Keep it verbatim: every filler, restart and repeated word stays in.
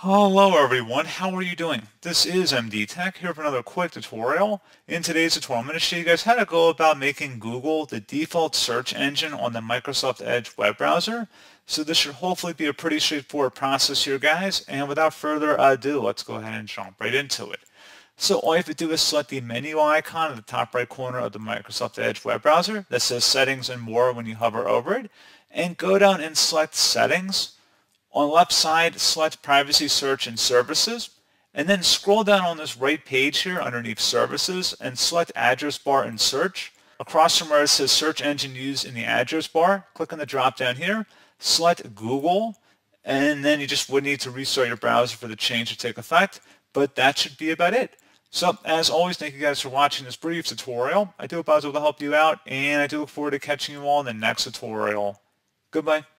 Hello everyone, how are you doing? This is M D Tech here for another quick tutorial. In today's tutorial, I'm going to show you guys how to go about making Google the default search engine on the Microsoft Edge web browser. So this should hopefully be a pretty straightforward process here, guys. And without further ado, let's go ahead and jump right into it. So all you have to do is select the menu icon in the top right corner of the Microsoft Edge web browser that says Settings and More when you hover over it, and go down and select Settings. On the left side, select Privacy, Search, and Services, and then scroll down on this right page here underneath Services and select Address Bar and Search. Across from where it says Search Engine Used in the Address Bar, click on the drop down here, select Google, and then you just would need to restart your browser for the change to take effect, but that should be about it. So, as always, thank you guys for watching this brief tutorial. I do hope I was able to help you out, and I do look forward to catching you all in the next tutorial. Goodbye.